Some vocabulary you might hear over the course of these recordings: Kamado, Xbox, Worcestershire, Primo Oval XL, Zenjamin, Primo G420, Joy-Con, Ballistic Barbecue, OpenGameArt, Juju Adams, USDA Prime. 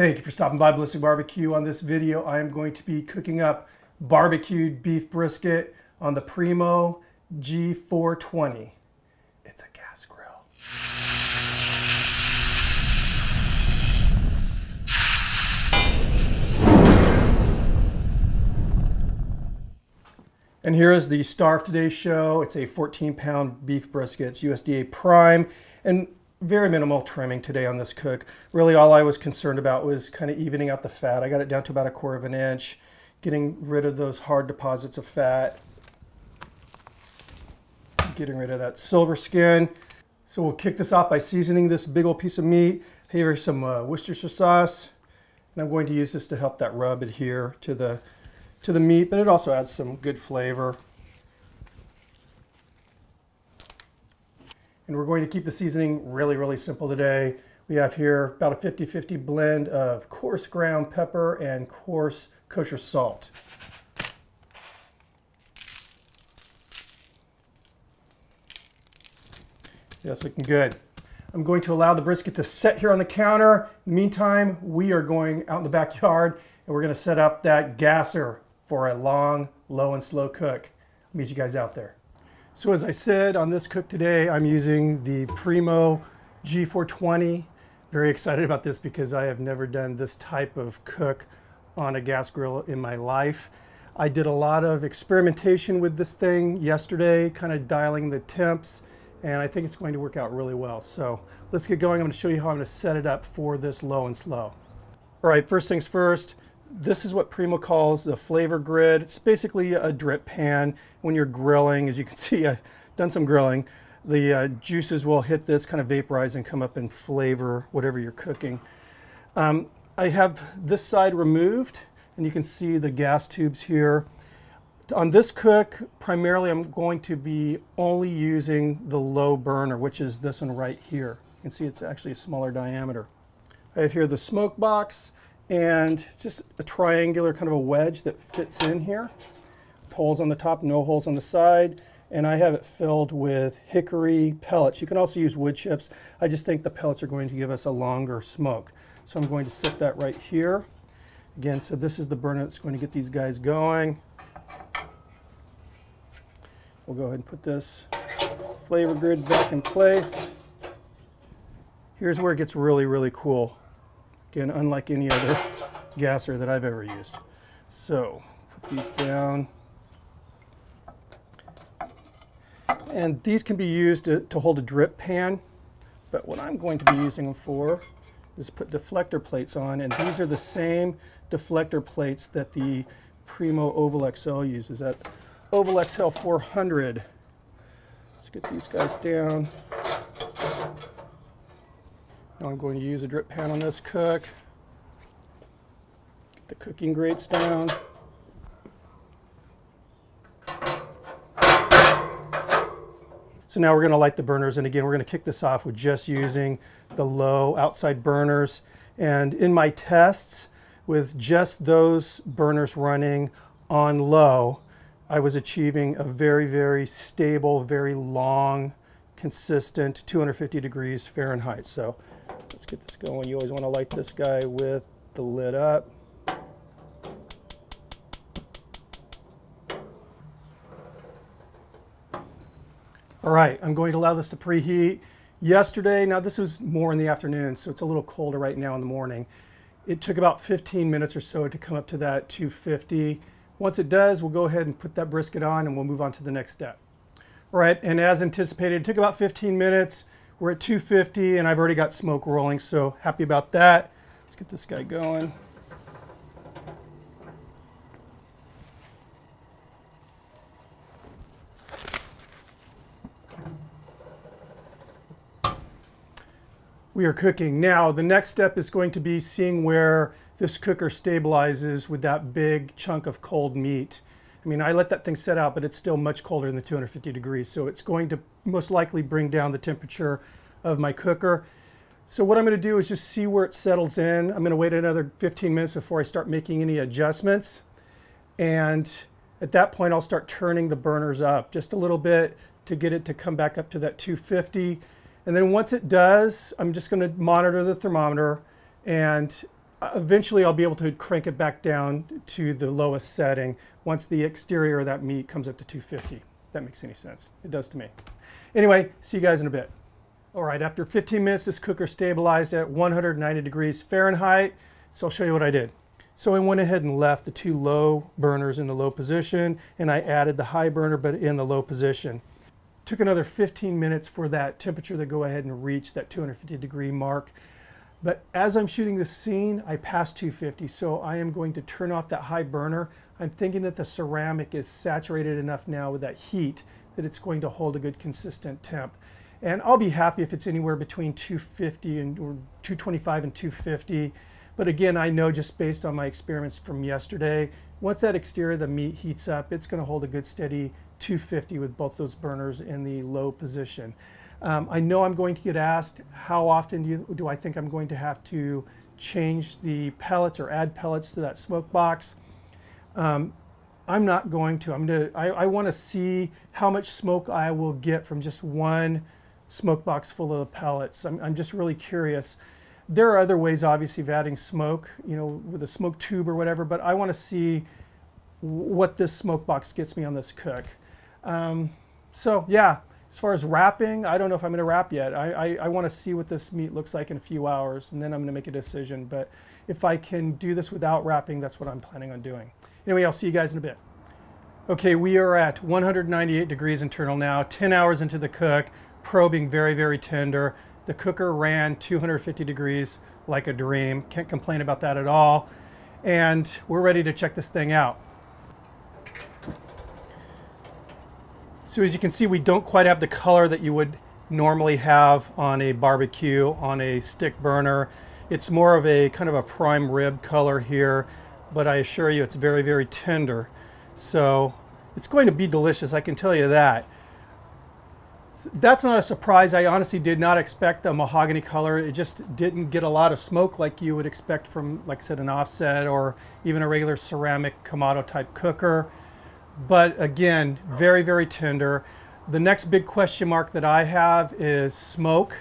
Thank you for stopping by Ballistic Barbecue. On this video, I am going to be cooking up barbecued beef brisket on the Primo G420. It's a gas grill. And here is the star of today's show. It's a 14-pound beef brisket. It's USDA Prime. And very minimal trimming today on this cook. Really all I was concerned about was kind of evening out the fat. I got it down to about 1/4 inch, getting rid of those hard deposits of fat, getting rid of that silver skin. So we'll kick this off by seasoning this big old piece of meat. Here's some Worcestershire sauce, and I'm going to use this to help that rub adhere to the meat, but it also adds some good flavor. And we're going to keep the seasoning really simple today. We have here about a 50-50 blend of coarse ground pepper and coarse kosher salt. Yeah, it's looking good. I'm going to allow the brisket to set here on the counter. In the meantime, we are going out in the backyard and we're gonna set up that gasser for a long, low and slow cook. I'll meet you guys out there. So as I said, on this cook today, I'm using the Primo G420. Very excited about this because I have never done this type of cook on a gas grill in my life. I did a lot of experimentation with this thing yesterday, kind of dialing the temps, and I think it's going to work out really well. So let's get going. I'm going to show you how I'm going to set it up for this low and slow. All right, first things first. This is what Primo calls the flavor grid. It's basically a drip pan. When you're grilling, as you can see, I've done some grilling, the juices will hit this, kind of vaporize and come up and flavor whatever you're cooking. I have this side removed, and you can see the gas tubes here. On this cook, primarily I'm going to be only using the low burner, which is this one right here. You can see it's actually a smaller diameter. I have here the smoke box, and it's just a triangular kind of a wedge that fits in here. Holes on the top, no holes on the side, and I have it filled with hickory pellets. You can also use wood chips. I just think the pellets are going to give us a longer smoke. So I'm going to set that right here. Again, so this is the burner that's going to get these guys going. We'll go ahead and put this flavor grid back in place. Here's where it gets really cool. Again, unlike any other gasser that I've ever used. So, put these down. And these can be used to hold a drip pan, but what I'm going to be using them for is put deflector plates on, and these are the same deflector plates that the Primo Oval XL uses, that Oval XL 400. Let's get these guys down. Now I'm going to use a drip pan on this cook. Get the cooking grates down. So now we're going to light the burners, and again, we're going to kick this off with just using the low outside burners. And in my tests, with just those burners running on low, I was achieving a very stable, very long, consistent 250 degrees Fahrenheit. So let's get this going. You always want to light this guy with the lid up. All right, I'm going to allow this to preheat. Yesterday, now this was more in the afternoon, so it's a little colder right now in the morning. It took about 15 minutes or so to come up to that 250. Once it does, we'll go ahead and put that brisket on and we'll move on to the next step. All right, and as anticipated, it took about 15 minutes. We're at 250, and I've already got smoke rolling, so happy about that. Let's get this guy going. We are cooking. Now, the next step is going to be seeing where this cooker stabilizes with that big chunk of cold meat. I mean, I let that thing set out, but it's still much colder than the 250 degrees. So it's going to most likely bring down the temperature of my cooker. So what I'm going to do is just see where it settles in. I'm going to wait another 15 minutes before I start making any adjustments. And at that point, I'll start turning the burners up just a little bit to get it to come back up to that 250. And then once it does, I'm just going to monitor the thermometer and Eventually I'll be able to crank it back down to the lowest setting once the exterior of that meat comes up to 250. If that makes any sense. It does to me. Anyway, see you guys in a bit. All right, after 15 minutes, this cooker stabilized at 190 degrees Fahrenheit. So I'll show you what I did. So I went ahead and left the two low burners in the low position, and I added the high burner, but in the low position. Took another 15 minutes for that temperature to go ahead and reach that 250 degree mark. But as I'm shooting this scene, I passed 250, so I am going to turn off that high burner. I'm thinking that the ceramic is saturated enough now with that heat that it's going to hold a good consistent temp. And I'll be happy if it's anywhere between 250 and or 225 and 250. But again, I know just based on my experiments from yesterday, once that exterior of the meat heats up, it's going to hold a good steady 250 with both those burners in the low position. I know I'm going to get asked, how often do I think I'm going to have to change the pellets or add pellets to that smoke box? I'm not going to. I want to see how much smoke I will get from just one smoke box full of pellets. I'm just really curious. There are other ways, obviously, of adding smoke, you know, with a smoke tube or whatever, but I want to see what this smoke box gets me on this cook. So yeah. As far as wrapping, I don't know if I'm going to wrap yet. I want to see what this meat looks like in a few hours, and then I'm going to make a decision. But if I can do this without wrapping, that's what I'm planning on doing. Anyway, I'll see you guys in a bit. Okay, we are at 198 degrees internal now, 10 hours into the cook, probing very, very tender. The cooker ran 250 degrees like a dream. Can't complain about that at all. And we're ready to check this thing out. So as you can see, we don't quite have the color that you would normally have on a barbecue, on a stick burner. It's more of a kind of a prime rib color here, but I assure you it's very, very tender. So it's going to be delicious, I can tell you that. That's not a surprise. I honestly did not expect the mahogany color. It just didn't get a lot of smoke like you would expect from, like I said, an offset or even a regular ceramic Kamado type cooker. But again, very, very tender. The next big question mark that I have is smoke.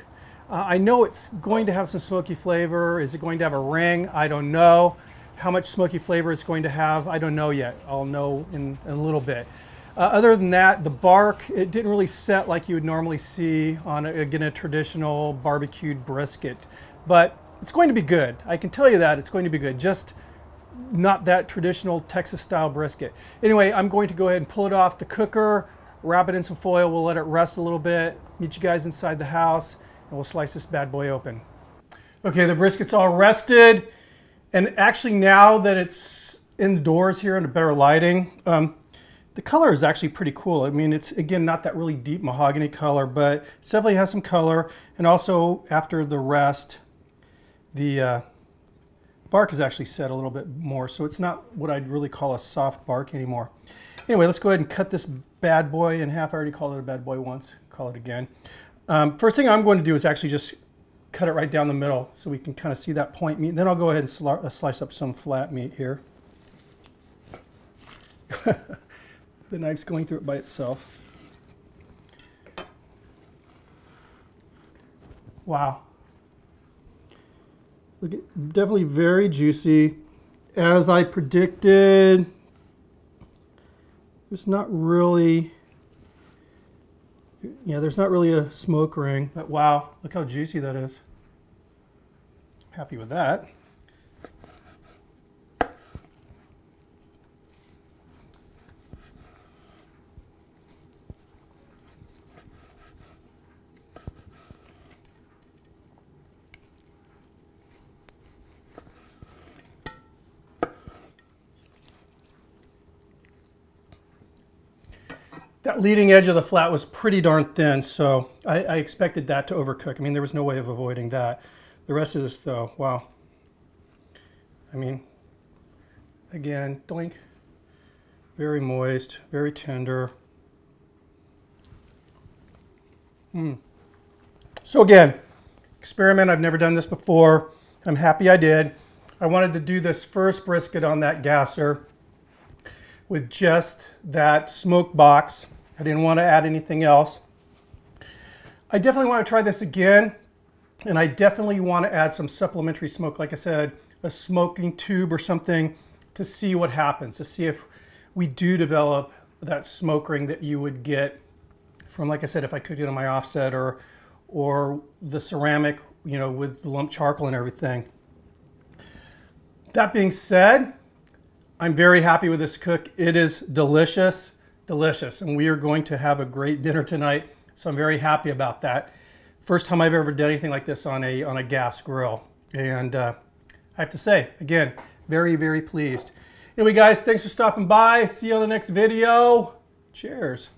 I know it's going to have some smoky flavor. Is it going to have a ring? I don't know. How much smoky flavor it's going to have? I don't know yet. I'll know in a little bit. Other than that, the bark, it didn't really set like you would normally see on, again, a traditional barbecued brisket. But it's going to be good. I can tell you that it's going to be good. Just not that traditional Texas style brisket. Anyway, I'm going to go ahead and pull it off the cooker, wrap it in some foil, we'll let it rest a little bit, meet you guys inside the house, and we'll slice this bad boy open. Okay, the brisket's all rested, and actually now that it's indoors here in a better lighting, the color is actually pretty cool. I mean, it's, again, not that really deep mahogany color, but it definitely has some color, and also after the rest, the bark is actually set a little bit more, so it's not what I'd really call a soft bark anymore. Anyway, let's go ahead and cut this bad boy in half. I already called it a bad boy once, call it again. First thing I'm going to do is actually just cut it right down the middle so we can kind of see that point meat. Then I'll go ahead and slice up some flat meat here. The knife's going through it by itself. Wow. Definitely very juicy. As I predicted, there's not really a smoke ring, but wow, look how juicy that is. Happy with that. That leading edge of the flat was pretty darn thin, so I expected that to overcook. I mean, there was no way of avoiding that. The rest of this, though, wow. I mean, again, doink. Very moist, very tender. So again, experiment. I've never done this before. I'm happy I did. I wanted to do this first brisket on that gasser with just that smoke box. I didn't want to add anything else. I definitely want to try this again, and I definitely want to add some supplementary smoke. Like I said, a smoking tube or something to see what happens, to see if we do develop that smoke ring that you would get from, like I said, if I cooked it on my offset or the ceramic, you know, with the lump charcoal and everything. That being said, I'm very happy with this cook. It is delicious, delicious, and we are going to have a great dinner tonight, so I'm very happy about that. First time I've ever done anything like this on a gas grill, and I have to say, again, very, very pleased. Anyway, guys, thanks for stopping by. See you on the next video. Cheers.